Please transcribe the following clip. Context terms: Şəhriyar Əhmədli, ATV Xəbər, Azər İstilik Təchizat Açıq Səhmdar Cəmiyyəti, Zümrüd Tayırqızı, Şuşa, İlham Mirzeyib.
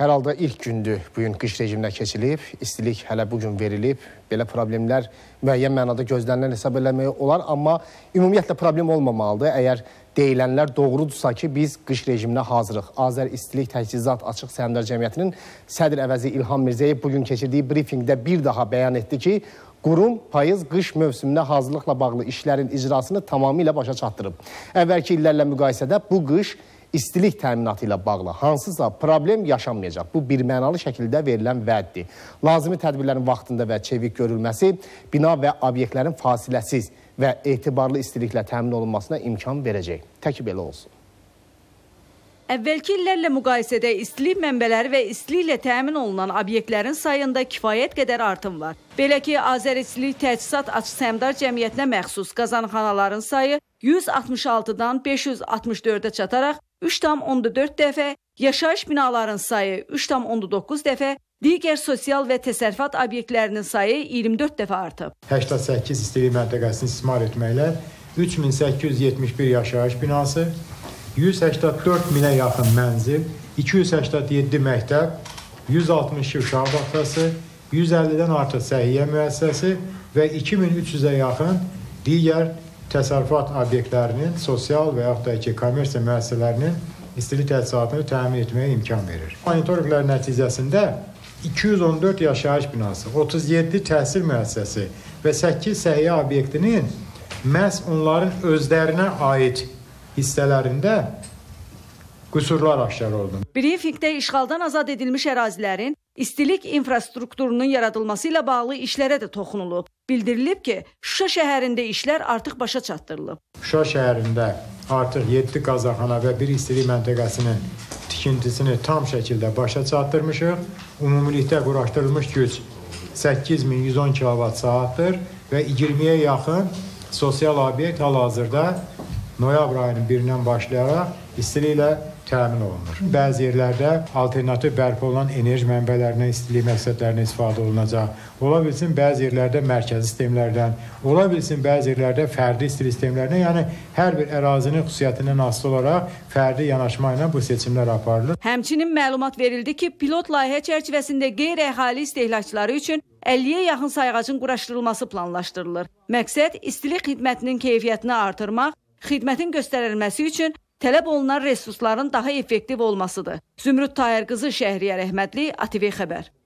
Hər halda ilk gündür bugün qış rejiminə keçilib, istilik hələ bugün verilib. Belə problemlər müəyyən mənada gözlənilən hesab eləmək olar, amma ümumiyyətlə problem olmamalıdır. Əgər deyilənlər doğrudursa ki, biz qış rejiminə hazırıq. Azər İstilik Təchizat Açıq Səhmdar Cəmiyyətinin sədr əvəzi İlham Mirzeyib bugün keçirdiyi brifingdə bir daha bəyan etdi ki, qurum payız qış mövsümünə hazırlıqla bağlı işlərin icrasını tamamilə başa çatdırıb. Əvvəlki illərlə müqayisədə bu qış İstilik təminatı ilə bağlı hansısa problem yaşanmayacaq. Bu, birmənalı şəkildə verilən vəddir. Lazımi tədbirlərin vaxtında və çevik görülməsi, bina və obyektlərin fasiləsiz və etibarlı istiliklə təmin olunmasına imkan verəcək. Təki belə olsun. Əvvəlki illərlə müqayisədə istilik mənbələri və istiliklə təmin olunan obyektlərin sayında kifayət qədər artım var. Belə ki, Azər İstilik Təchizat Açıq Səhmdar Cəmiyyətinə məxsus qazanxanaların sayı 166-dan 564-ə çataraq 3,14 dəfə, yaşayış binaların sayı 3,19 dəfə, digər sosial və təsərrüfat obyektlərinin sayı 24 dəfə artıb. 88 istilik məntəqəsini istismar etməklə 3871 yaşayış binası, 184 minə yaxın mənzil, 287 məktəb, 162 uşaq bağçası, 150-dən artıq səhiyyə müəssisəsi və 2300-ə yaxın digər təsərrüfat obyektlərinin, sosial və yaxud da ki, kommersiya müəssisələrinin istilik təchizatını təmin etməyə imkan verir. Monitorinqlər nəticəsində 214 yaşayış binası, 37 təhsil müəssisəsi və 8 səhiyyə obyektinin məhz onların özlərinə aid hissələrində qüsurlar aşkar oldu. Brifinqdə işğaldan azad edilmiş ərazilərin istilik infrastrukturunun yaradılması ilə bağlı işlərə də toxunulub. Bildirilib ki, Şuşa şəhərində işlər artıq başa çatdırılıb. Şuşa şəhərində artıq 7 qazanxana və 1 istilik məntəqəsinin tikintisini tam şəkildə başa çatdırmışıq. Ümumilikdə quraşdırılmış güc 8110 kWh-dir və 20-yə yaxın sosial obyekt hal-hazırda noyabr ayının 1-dən başlayaraq istiliklə təmin olunur. Bəzi yerlərdə alternativ bərpa olunan enerji mənbələrinə istilik məqsədlərinə istifadə olunacaq. Ola bilsin bəzi yerlərdə mərkəzi sistemlərdən, ola bilsin bəzi yerlərdə fərdi istilik sistemlərinə, yəni hər bir ərazinin xüsusiyyətindən asılı olaraq fərdi yanaşma ilə bu seçimlər aparılır. Həmçinin məlumat verildi ki, pilot layihə çərçivəsində qeyri-əhali istehlakçıları üçün 50-yə yaxın sayğacın quraşdırılması planlaşdırılır. Məqsəd istilik xidmətinin keyfiyyətini artırmaq, xidmətin göstərilməsi üçün tələb olunan resursların daha effektiv olmasıdır. Zümrüd Tayırqızı, Şəhriyar Əhmədli, ATV Xəbər.